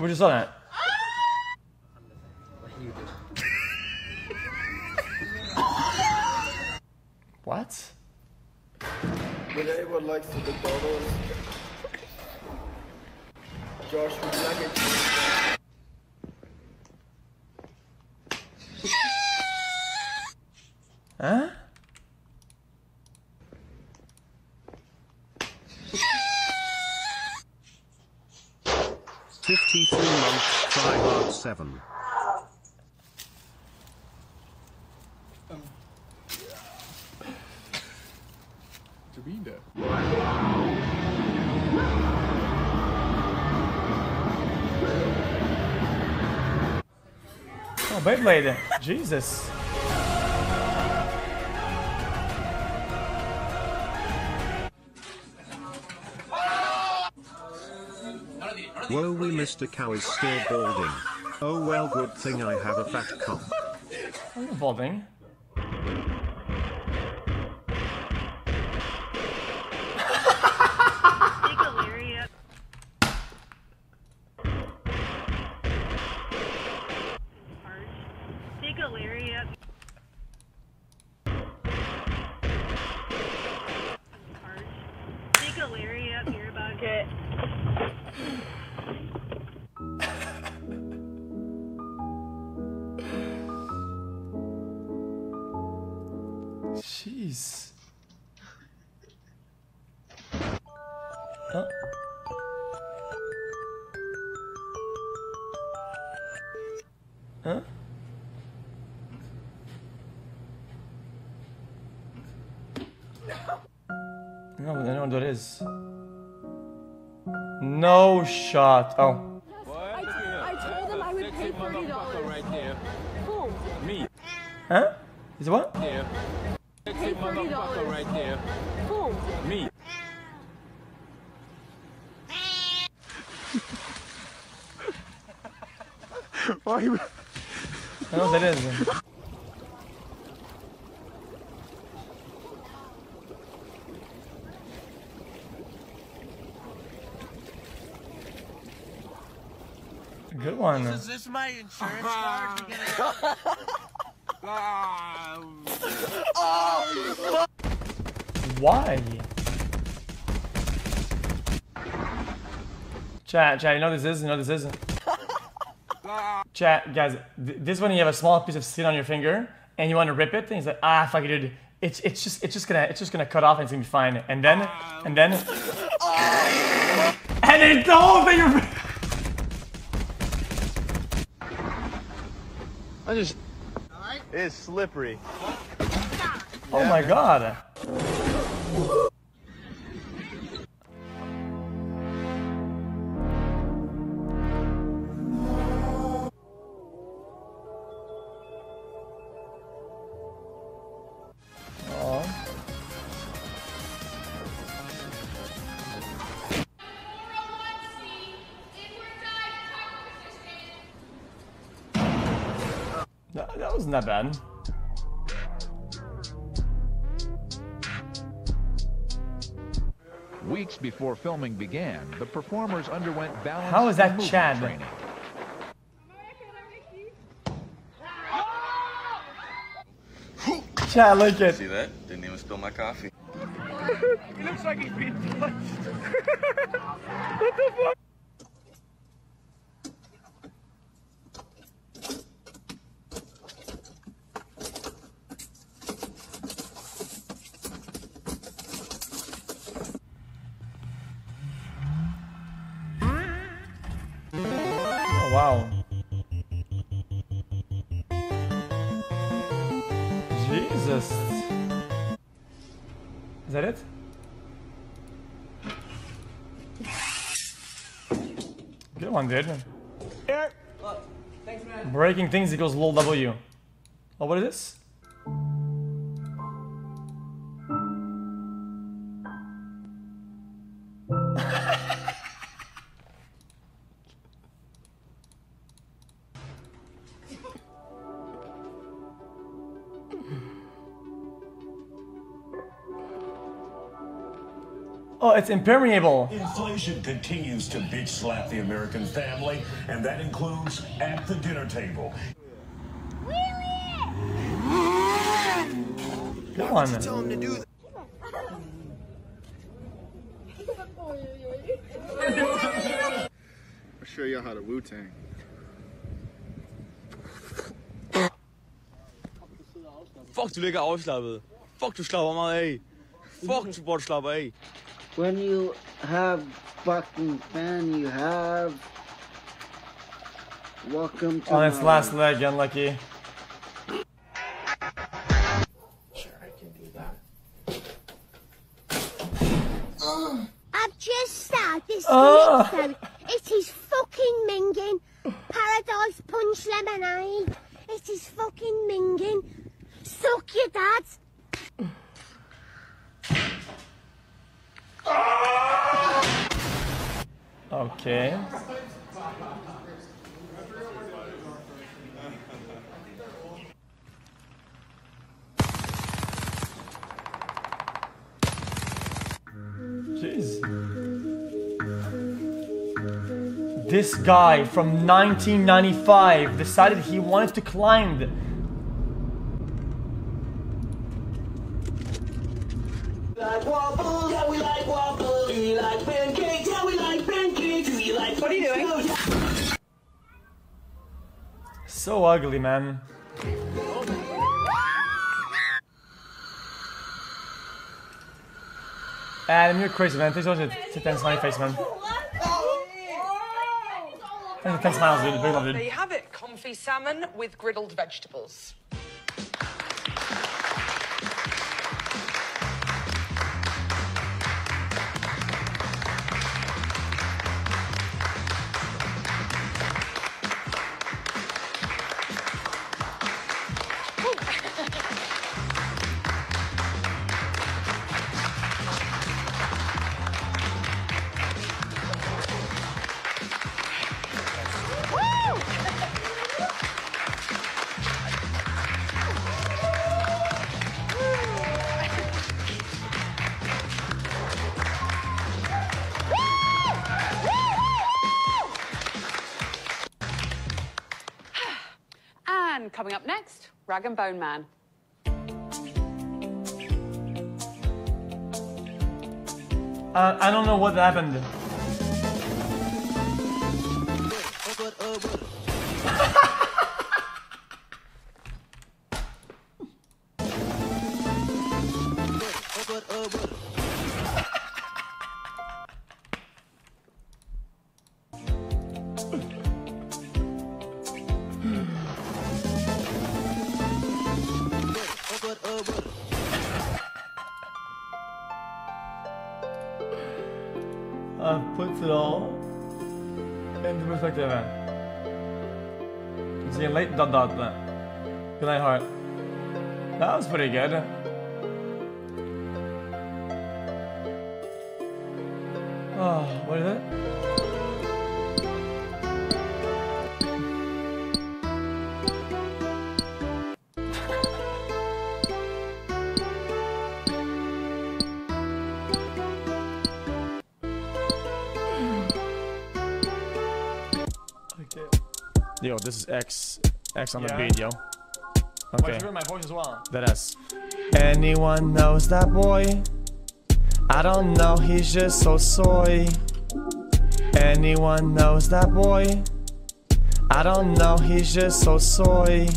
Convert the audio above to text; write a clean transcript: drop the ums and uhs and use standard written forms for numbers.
I just saw that. What? Would anyone like some McDonald's? Josh, would you like it? Huh? $53 months, $5 out 7. Davide. Oh, Beyblade. Jesus. Whoa, we Mr. Cow is still balding. Oh well, good thing I have a fat cock. I'm not balding. Jeez. Oh. Huh? No, but I know what that is. No shot. Oh. I told him I would pay $30. Right there. Cool. Me. Huh? Is it what? Yeah. Pay $30 right there. Boom. Me. Why? You... No, that is. Good one. Is this my insurance card? Oh, why? Chat, you know this is, you know this isn't. Chat, guys, this one you have a small piece of skin on your finger and you want to rip it, and he's like, ah, fuck it, dude. It's just gonna cut off and it's gonna be fine. And then and it's the whole thing. It's slippery. Oh my god. Oh. That wasn't that bad. Weeks before filming began, the performers underwent balance. How is that movement Chad? Training. Chad, look at. See that? Didn't even spill my coffee. He looks like he's being touched. What the fuck? Wow. Jesus. Is that it? Good one, dude. Here. Look. Thanks, man. Breaking things equals low W. Oh, what is this? Oh, it's impermeable. Inflation continues to bitch slap the American family, and that includes at the dinner table. Really? Come on. Just tell him to do that. I'll show y'all how to Wu-Tang. Fuck, du ligger afslappet. Fuck, du slapper meget af. Fuck, du burde slappe af. When you have fucking fun, you have... Welcome to on its last leg, unlucky. Sure, I can do that. I've just started. It is fucking minging. Paradise Punch Lemonade. It is fucking minging. Suck your dad. Okay. Jeez. This guy from 1995 decided he wanted to climb the... Like waffles, yeah, we like waffles. Do you like pancakes? Yeah, we like pancakes. Do you like pancakes? What are you doing? So ugly, man. Adam, you're crazy, man. Please don't sit there and smile on your face, man. There's 10 smiles, dude. Very lovely. There you have it. Comfy salmon with griddled vegetables. Coming up next, Rag and Bone Man. I don't know what happened. Puts it all into perspective, man. See a late dot man. Good night, heart. That was pretty good. Oh, what is it? Yo, this is X on the beat, yo. Okay. Wait, you heard my voice as well. That S. Anyone knows that boy? I don't know, he's just so soy. Anyone knows that boy? I don't know, he's just so soy.